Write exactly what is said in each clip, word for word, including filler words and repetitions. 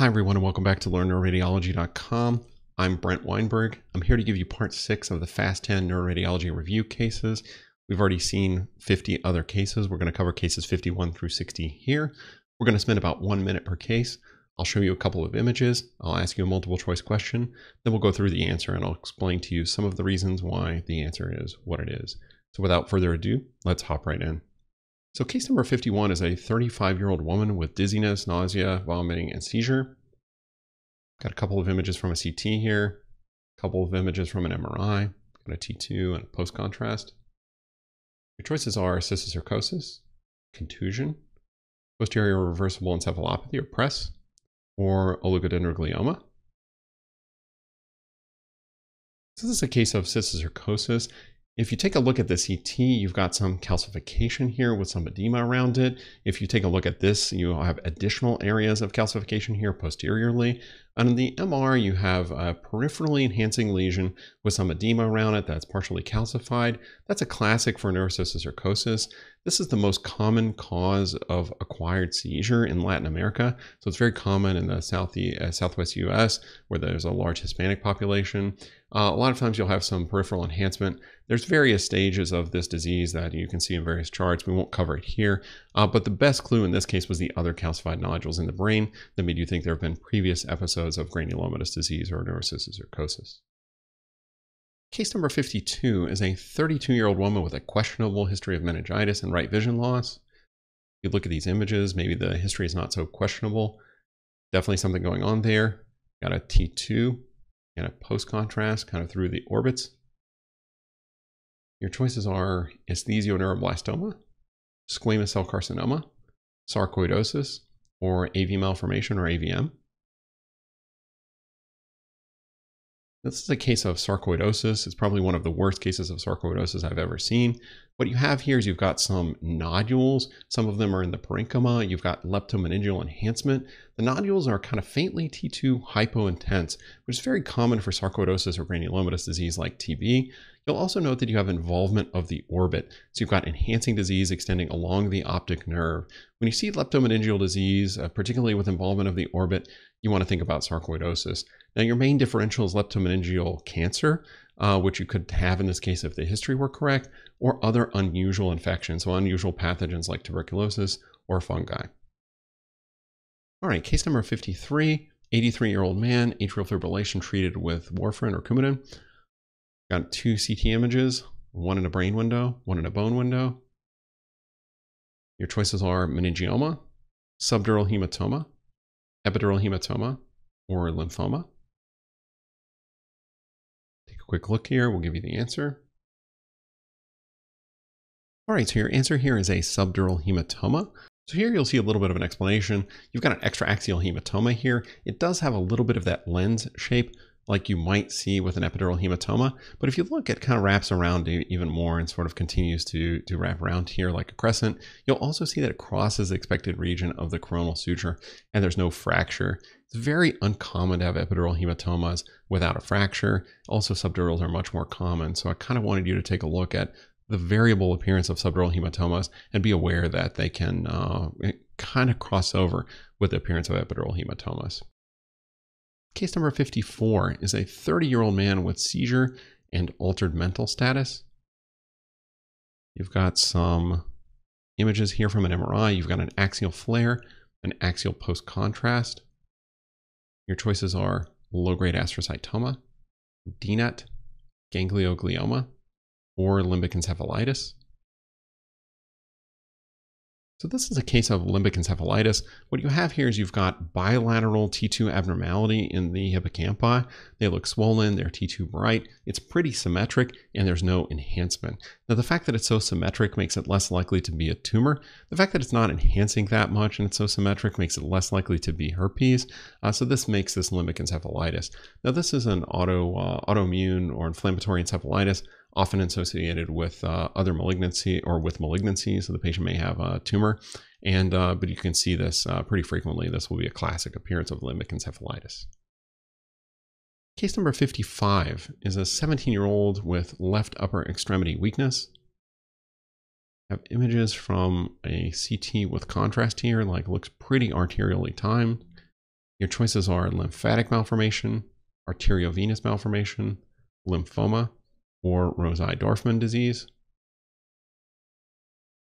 Hi everyone and welcome back to Learn Neuroradiology dot com. I'm Brent Weinberg. I'm here to give you part six of the fast ten neuroradiology review cases. We've already seen fifty other cases. We're going to cover cases fifty-one through sixty here. We're going to spend about one minute per case. I'll show you a couple of images. I'll ask you a multiple choice question. Then we'll go through the answer and I'll explain to you some of the reasons why the answer is what it is. So without further ado, let's hop right in. So case number fifty-one is a thirty-five-year-old woman with dizziness, nausea, vomiting, and seizure. Got a couple of images from a C T here, a couple of images from an M R I, got a T two and a post-contrast. Your choices are cysticercosis, contusion, posterior reversible encephalopathy or PRESS, or oligodendroglioma. So this is a case of cysticercosis. If you take a look at the C T, you've got some calcification here with some edema around it. If you take a look at this, you have additional areas of calcification here posteriorly. And in the M R, you have a peripherally enhancing lesion with some edema around it that's partially calcified. That's a classic for neurocysticercosis. This is the most common cause of acquired seizure in Latin America. So it's very common in the south, uh, southwest U S where there's a large Hispanic population. Uh, a lot of times you'll have some peripheral enhancement. There's various stages of this disease that you can see in various charts. We won't cover it here, uh, but the best clue in this case was the other calcified nodules in the brain that made you think there have been previous episodes of granulomatous disease or neurocysticercosis. Case number fifty-two is a thirty-two-year-old woman with a questionable history of meningitis and right vision loss. You look at these images, maybe the history is not so questionable. Definitely something going on there. Got a T two and a post-contrast kind of through the orbits. Your choices are esthesioneuroblastoma, squamous cell carcinoma, sarcoidosis, or A V malformation or A V M. This is a case of sarcoidosis. It's probably one of the worst cases of sarcoidosis I've ever seen. What you have here is you've got some nodules. Some of them are in the parenchyma. You've got leptomeningeal enhancement. The nodules are kind of faintly T two hypointense, which is very common for sarcoidosis or granulomatous disease like T B. You'll also note that you have involvement of the orbit. So you've got enhancing disease extending along the optic nerve. When you see leptomeningeal disease, uh, particularly with involvement of the orbit, you want to think about sarcoidosis. Now, your main differential is leptomeningeal cancer, uh, which you could have in this case if the history were correct, or other unusual infections, so unusual pathogens like tuberculosis or fungi. All right, case number fifty-three, eighty-three-year-old man, atrial fibrillation treated with warfarin or Coumadin. Got two C T images, one in a brain window, one in a bone window. Your choices are meningioma, subdural hematoma, epidural hematoma, or lymphoma. Take a quick look here, we'll give you the answer. All right, so your answer here is a subdural hematoma. So here you'll see a little bit of an explanation. You've got an extraaxial hematoma here. It does have a little bit of that lens shape like you might see with an epidural hematoma, but if you look, it kind of wraps around even more and sort of continues to, to wrap around here like a crescent. You'll also see that it crosses the expected region of the coronal suture and there's no fracture. It's very uncommon to have epidural hematomas without a fracture. Also, subdurals are much more common. So I kind of wanted you to take a look at the variable appearance of subdural hematomas and be aware that they can uh, kind of cross over with the appearance of epidural hematomas. Case number fifty-four is a thirty-year-old man with seizure and altered mental status. You've got some images here from an M R I. You've got an axial flare, an axial post-contrast. Your choices are low-grade astrocytoma, D N E T, ganglioglioma, or limbic encephalitis. So this is a case of limbic encephalitis. What you have here is you've got bilateral T two abnormality in the hippocampi. They look swollen, they're T two bright. It's pretty symmetric and there's no enhancement. Now the fact that it's so symmetric makes it less likely to be a tumor. The fact that it's not enhancing that much and it's so symmetric makes it less likely to be herpes. Uh, so this makes this limbic encephalitis. Now this is an auto, uh, autoimmune or inflammatory encephalitis, often associated with uh, other malignancy or with malignancy. So the patient may have a tumor, and uh, but you can see this uh, pretty frequently. This will be a classic appearance of limbic encephalitis. Case number fifty-five is a seventeen-year-old with left upper extremity weakness. I have images from a C T with contrast here, like looks pretty arterially timed. Your choices are lymphatic malformation, arteriovenous malformation, lymphoma, or Rosai-Dorfman disease.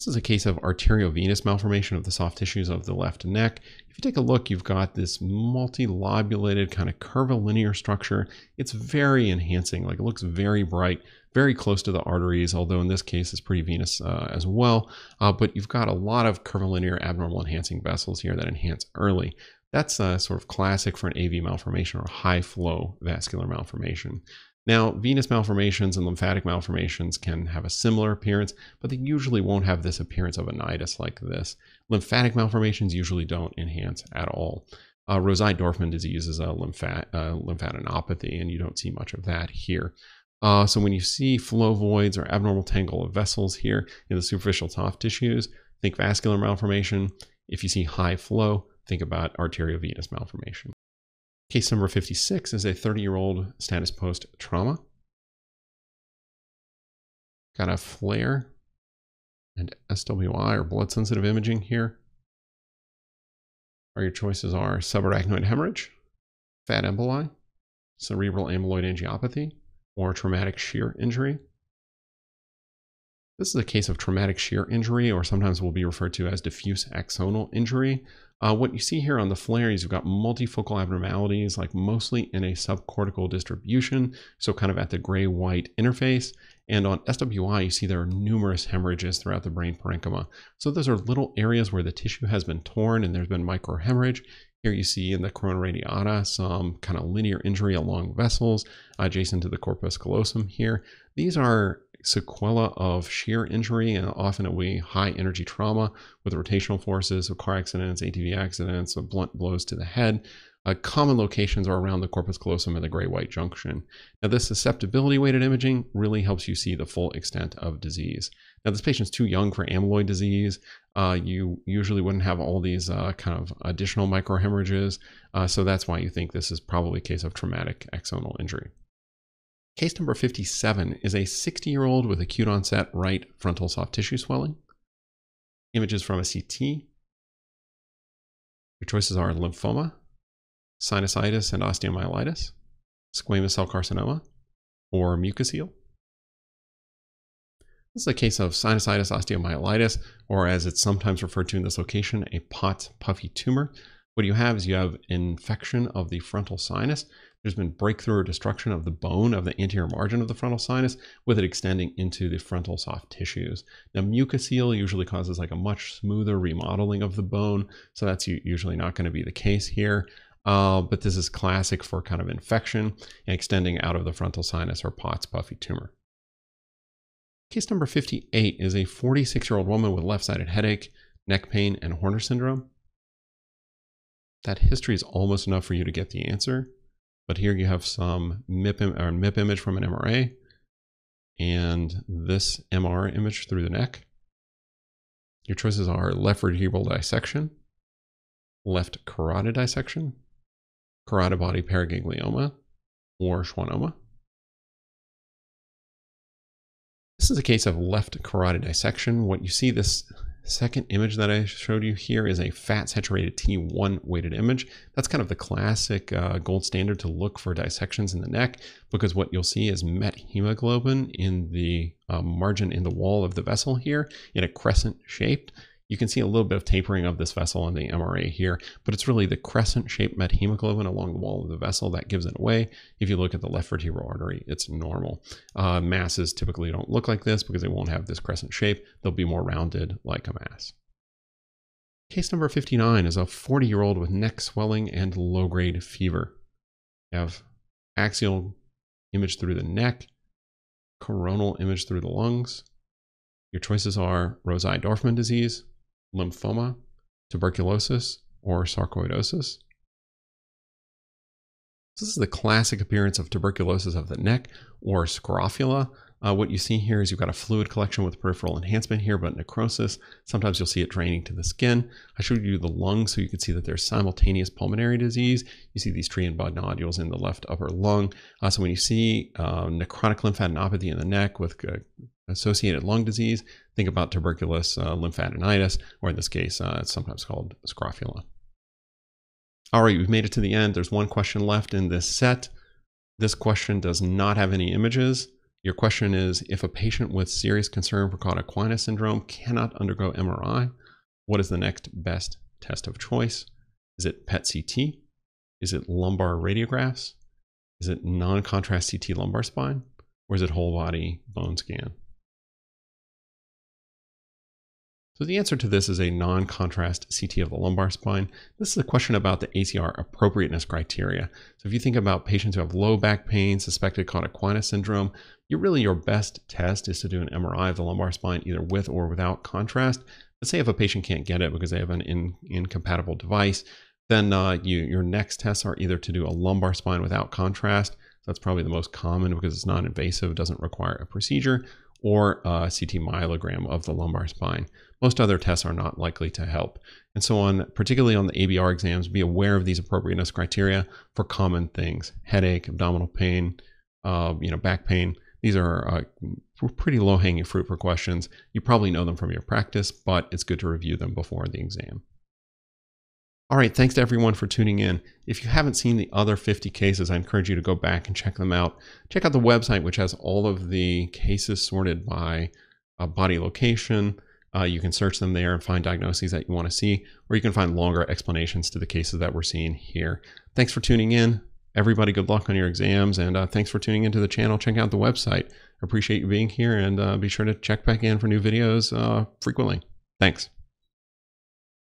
This is a case of arteriovenous malformation of the soft tissues of the left neck. If you take a look, you've got this multilobulated kind of curvilinear structure. It's very enhancing, like it looks very bright, very close to the arteries, although in this case it's pretty venous uh, as well. Uh, but you've got a lot of curvilinear abnormal enhancing vessels here that enhance early. That's uh, sort of classic for an A V malformation or high flow vascular malformation. Now, venous malformations and lymphatic malformations can have a similar appearance, but they usually won't have this appearance of onitis like this. Lymphatic malformations usually don't enhance at all. Uh, Rosai-Dorfman disease is a lymphat, uh, lymphadenopathy, and you don't see much of that here. Uh, so when you see flovoids or abnormal tangle of vessels here in the superficial soft tissues, think vascular malformation. If you see high flow, think about arteriovenous malformation. Case number fifty-six is a thirty-year-old status post-trauma. Got a flare and S W I or blood-sensitive imaging here. Or your choices are subarachnoid hemorrhage, fat emboli, cerebral amyloid angiopathy, or traumatic shear injury. This is a case of traumatic shear injury, or sometimes will be referred to as diffuse axonal injury. Uh, what you see here on the flare is you've got multifocal abnormalities, like mostly in a subcortical distribution, so kind of at the gray-white interface. And on S W I, you see there are numerous hemorrhages throughout the brain parenchyma. So those are little areas where the tissue has been torn and there's been microhemorrhage. Here you see in the corona radiata some kind of linear injury along vessels adjacent to the corpus callosum here. These are sequela of shear injury, and often a high energy trauma with rotational forces, so car accidents, A T V accidents, so blunt blows to the head. Uh, common locations are around the corpus callosum and the gray-white junction. Now, this susceptibility-weighted imaging really helps you see the full extent of disease. Now, this patient's too young for amyloid disease. Uh, you usually wouldn't have all these uh, kind of additional microhemorrhages, uh, so that's why you think this is probably a case of traumatic axonal injury. Case number fifty-seven is a sixty-year-old with acute onset right frontal soft tissue swelling. Images from a C T. Your choices are lymphoma, sinusitis and osteomyelitis, squamous cell carcinoma, or mucocele. This is a case of sinusitis, osteomyelitis, or as it's sometimes referred to in this location, a Pott's puffy tumor. What you have is you have infection of the frontal sinus. There's been breakthrough or destruction of the bone of the anterior margin of the frontal sinus, with it extending into the frontal soft tissues. Now, mucocele usually causes like a much smoother remodeling of the bone, so that's usually not going to be the case here. Uh, but this is classic for kind of infection and extending out of the frontal sinus or Pott's puffy tumor. Case number fifty-eight is a forty-six-year-old woman with left-sided headache, neck pain, and Horner syndrome. That history is almost enough for you to get the answer. But here you have some M I P, or M I P image from an M R I and this M R image through the neck. Your choices are left vertebral dissection, left carotid dissection, carotid body paraganglioma, or schwannoma. This is a case of left carotid dissection. What you see this second image that I showed you here is a fat-saturated T one weighted image. That's kind of the classic uh, gold standard to look for dissections in the neck, because what you'll see is methemoglobin in the uh, margin in the wall of the vessel here in a crescent shaped. You can see a little bit of tapering of this vessel on the M R A here, but it's really the crescent-shaped methemoglobin along the wall of the vessel that gives it away. If you look at the left vertebral artery, it's normal. Uh, masses typically don't look like this because they won't have this crescent shape. They'll be more rounded like a mass. Case number fifty-nine is a forty-year-old with neck swelling and low-grade fever. You have axial image through the neck, coronal image through the lungs. Your choices are Rosai-Dorfman disease, lymphoma, tuberculosis, or sarcoidosis. This is the classic appearance of tuberculosis of the neck or scrofula. Uh, what you see here is you've got a fluid collection with peripheral enhancement here, but necrosis. Sometimes you'll see it draining to the skin. I showed you the lung so you can see that there's simultaneous pulmonary disease. You see these tree and bud nodules in the left upper lung. Uh, so when you see uh, necrotic lymphadenopathy in the neck with uh, associated lung disease, think about tuberculous uh, lymphadenitis, or in this case, uh, it's sometimes called scrofula. All right, we've made it to the end. There's one question left in this set. This question does not have any images. Your question is, if a patient with serious concern for cauda equina syndrome cannot undergo M R I, what is the next best test of choice? Is it P E T C T? Is it lumbar radiographs? Is it non-contrast C T lumbar spine? Or is it whole body bone scan? So the answer to this is a non-contrast C T of the lumbar spine. This is a question about the A C R appropriateness criteria. So if you think about patients who have low back pain, suspected cauda equina syndrome, you're really your best test is to do an M R I of the lumbar spine, either with or without contrast. But say if a patient can't get it because they have an in, incompatible device, then uh, you, your next tests are either to do a lumbar spine without contrast. So that's probably the most common because it's non-invasive, doesn't require a procedure, or a C T myelogram of the lumbar spine. Most other tests are not likely to help. And so on, particularly on the A B R exams, be aware of these appropriateness criteria for common things: headache, abdominal pain, uh, you know, back pain. These are uh, pretty low-hanging fruit for questions. You probably know them from your practice, but it's good to review them before the exam. All right, thanks to everyone for tuning in. If you haven't seen the other fifty cases, I encourage you to go back and check them out. Check out the website, which has all of the cases sorted by uh, body location. Uh, you can search them there and find diagnoses that you want to see, or you can find longer explanations to the cases that we're seeing here. Thanks for tuning in. Everybody, good luck on your exams, and uh, thanks for tuning into the channel. Check out the website. Appreciate you being here, and uh, be sure to check back in for new videos uh, frequently. Thanks.